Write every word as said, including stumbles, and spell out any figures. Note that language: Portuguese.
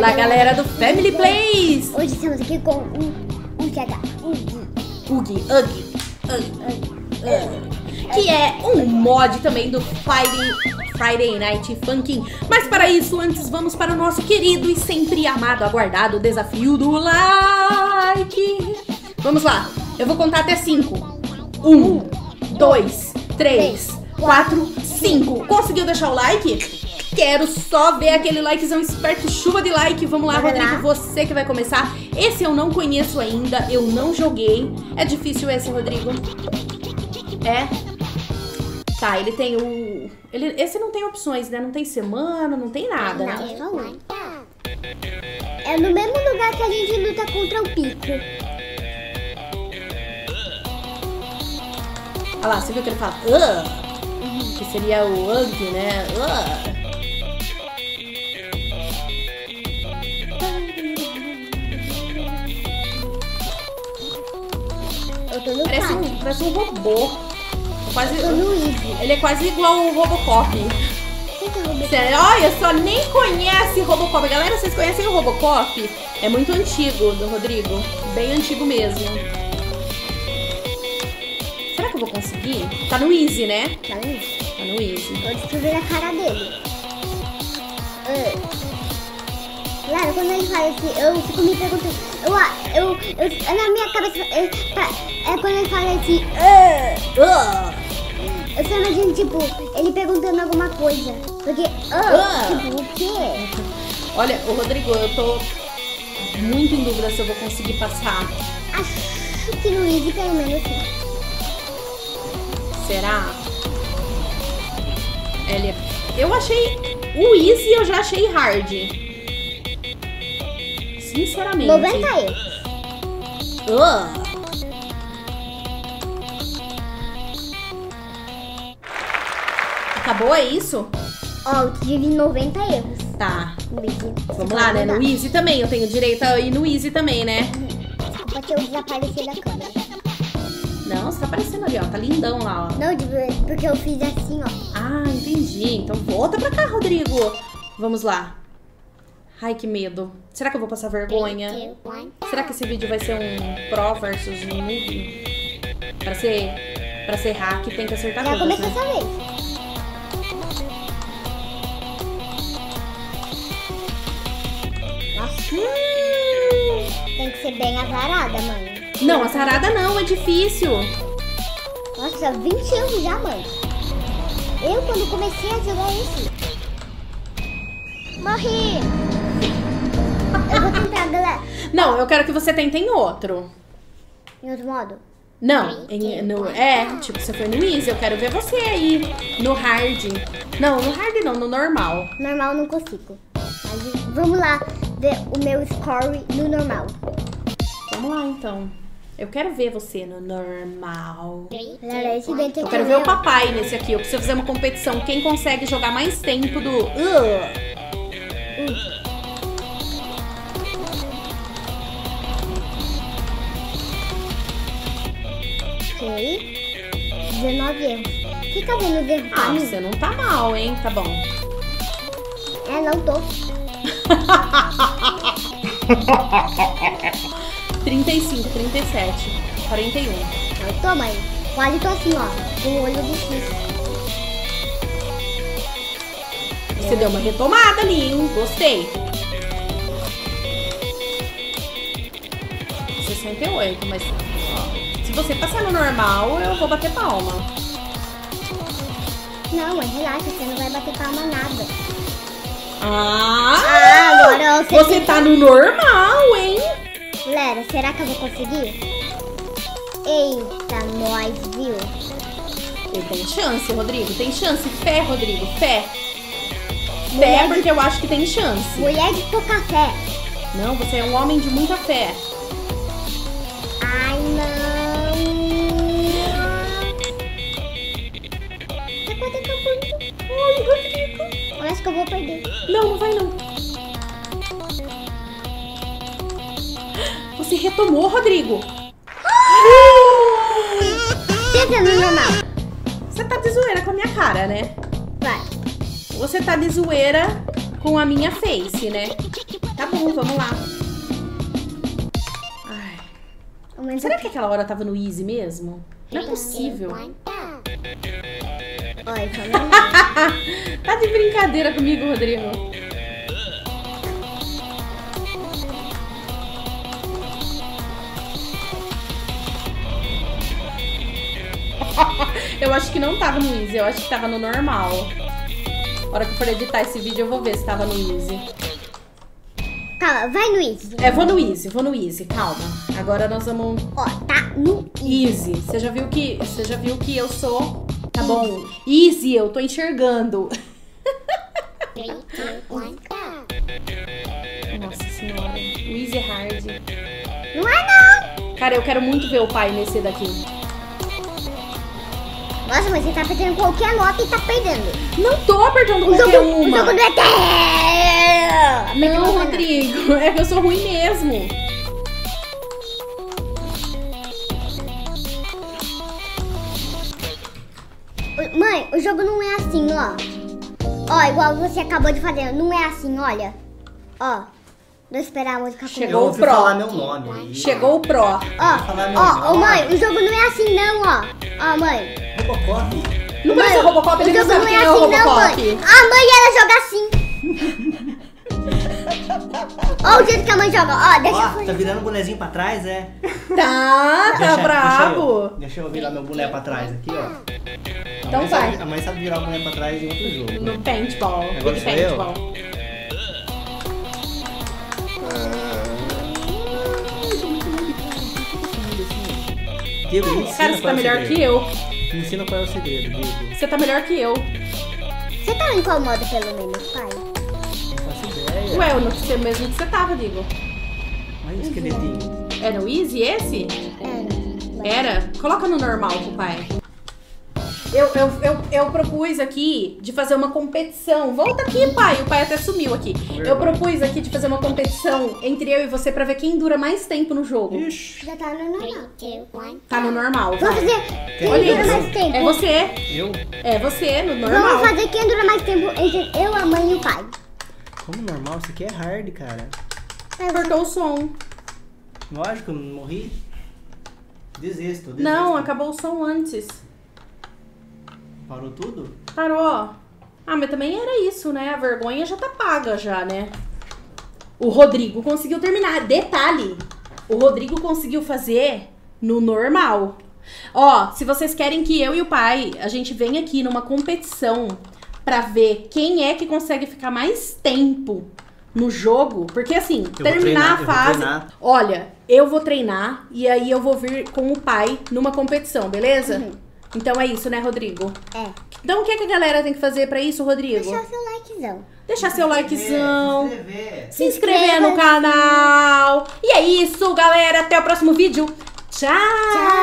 Fala, galera do Family Plays! Hoje estamos aqui com um U G H, um U G H, U G H, que é um mod também do Friday, Friday Night Funkin'. Mas para isso, antes vamos para o nosso querido e sempre amado, aguardado desafio do like. Vamos lá, eu vou contar até cinco. um, dois, três, quatro, cinco. Conseguiu deixar o like? Quero só ver aquele likezão esperto, chuva de like. Vamos lá, Rodrigo, você que vai começar. Esse eu não conheço ainda, eu não joguei. É difícil esse, Rodrigo? É? Tá, ele tem o... Ele... Esse não tem opções, né? Não tem semana, não tem nada, não, né? Não. É no mesmo lugar que a gente luta contra o pico. Olha lá, você viu que ele fala uh, que seria o U G H, né? Uh. Parece um, parece um robô. Quase, ele é quase igual ao Robocop. Sério, olha só, nem conhece Robocop. Galera, vocês conhecem o Robocop? É muito antigo, do Rodrigo. Bem antigo mesmo. Será que eu vou conseguir? Tá no Easy, né? Tá no Easy. Tá no Easy. Vou descobrir a cara dele. Uh. Claro, quando ele fala assim, eu fico me perguntando, eu, eu, eu, eu na minha cabeça, eu, pra, é quando ele fala assim, uh, uh, eu só imagino, tipo, ele perguntando alguma coisa, porque, uh, uh. tipo, o quê? Olha, o Rodrigo, eu tô muito em dúvida se eu vou conseguir passar. Acho que no Easy pelo menos sim. Será? Ele, eu achei, o Easy eu já achei hard. Sinceramente. noventa e um. Uh. Acabou, é isso? Ó, eu tive noventa erros. Tá. Vamos lá, né? No Easy também. Eu tenho direito a ir no Easy também, né? Só que eu desapareci da câmera. Não, você tá aparecendo ali, ó. Tá lindão lá, ó. Não, porque eu fiz assim, ó. Ah, entendi. Então volta pra cá, Rodrigo. Vamos lá. Ai, que medo. Será que eu vou passar vergonha? Será que esse vídeo vai ser um pro versus um noob? Pra ser, pra ser hack, tem que acertar tudo. Já começou essa vez. Nossa. Tem que ser bem azarada, mano. Não, azarada não, é difícil. Nossa, vinte anos já, mano. Eu, quando comecei a jogar isso... Morri! Eu vou tentar, galera. Não, eu quero que você tente em outro. Em outro modo? Não, em, no, é, tipo, você foi no Easy, eu quero ver você aí. No hard. Não, no hard não, no normal. Normal não consigo. Mas vamos lá ver o meu score no normal. Vamos lá, então. Eu quero ver você no normal. Eu quero ver o papai nesse aqui. Eu preciso fazer uma competição. Quem consegue jogar mais tempo do... Uh. Uh. dezenove erros. Que tá vendo os erros? Ah, você não tá mal, hein? Tá bom. É, não tô. trinta e cinco, trinta e sete, quarenta e um. Eu tô, mãe. Quase tô assim, ó. Com o olho difícil. Você é. Deu uma retomada ali, hein? Gostei. sessenta e oito, mas... Se você passar no normal, eu vou bater palma. Não, mas relaxa, você não vai bater palma nada. Ah, ah agora eu sei você que... tá no normal, hein? Galera, será que eu vou conseguir? Eita, nós, viu? Eu tenho chance, Rodrigo, tem chance. Fé, Rodrigo, fé. Mulher fé, de... porque eu acho que tem chance. Mulher de pouca fé. Não, você é um homem de muita fé. Ai, não. Acho que eu vou perder. Não, não vai não. Você retomou, Rodrigo. Tenta no normal. Você tá de zoeira com a minha cara, né? Vai. Você tá de zoeira com a minha face, né? Tá bom, vamos lá. Ai. Será que aquela hora tava no easy mesmo? Não é possível. Tá de brincadeira comigo, Rodrigo. Eu acho que não tava no easy, eu acho que tava no normal. A hora que eu for editar esse vídeo eu vou ver se tava no easy. Calma, vai no easy. É, vou no easy, vou no easy, calma. Agora nós vamos... Ó, oh, tá no easy. Você já viu que, você já viu que eu sou... Tá easy. Bom. Easy, eu tô enxergando. Nossa senhora. O easy hard. Não é não! Cara, eu quero muito ver o pai nesse daqui. Nossa, mas você tá perdendo qualquer nota e tá perdendo. Não tô perdendo qualquer jogo, uma. O jogo não é terra. Não, Rodrigo. É que eu sou ruim mesmo. Mãe, o jogo não é assim, ó. Ó, igual você acabou de fazer. Não é assim, olha. Ó. Vou esperar a música comigo. Chegou o Pro. Falar meu nome. Chegou o Pro. Ó, ó, ó, mãe, o jogo não é assim, não, ó. Ó, mãe. Robocop? Não vai ser Robocop, ele não sabe quem é o Robocop. A mãe, ela joga assim. Ó o jeito que a mãe joga. Ó, deixa eu ver. Tá virando o bonezinho pra trás, é? Tá, tá brabo. Deixa eu virar meu boné pra trás aqui, ó. Então a vai. Sabe, a mãe sabe virar o boné pra trás em outro jogo. No paintball. Agora sou eu? Diego, me cara, você tá melhor segredo. que eu. Me ensina qual é o segredo, Diego. Você tá melhor que eu. Você tá me incomodo pelo menos, pai? Não faço ideia. Ué, eu não sei mesmo que você tava, Diego. Olha o esqueletinho. Era o easy esse? Era. Era? Coloca no normal pro pai. Eu, eu, eu, eu propus aqui de fazer uma competição. Volta aqui, pai. O pai até sumiu aqui. Eu propus aqui de fazer uma competição entre eu e você pra ver quem dura mais tempo no jogo. Ixi. Já tá no normal. Tá no normal. Vamos fazer quem Olha, dura mais tempo. É você. Eu? É você, no normal. Vamos fazer quem dura mais tempo entre eu, a mãe e o pai. Como normal? Isso aqui é hard, cara. Cortou o som. Lógico, eu morri. Desisto, desisto. Não, acabou o som antes. Parou tudo? Parou. Ah, mas também era isso, né? A vergonha já tá paga já, né? O Rodrigo conseguiu terminar. Detalhe, o Rodrigo conseguiu fazer no normal. Ó, se vocês querem que eu e o pai, a gente venha aqui numa competição pra ver quem é que consegue ficar mais tempo no jogo. Porque assim, eu terminar treinar, a fase... Eu olha, eu vou treinar e aí eu vou vir com o pai numa competição, beleza? Uhum. Então é isso, né, Rodrigo? É. Então o que, é que a galera tem que fazer pra isso, Rodrigo? Deixar seu likezão. Deixar seu likezão. Se inscrever. Se inscrever no canal. E é isso, galera. Até o próximo vídeo. Tchau. Tchau.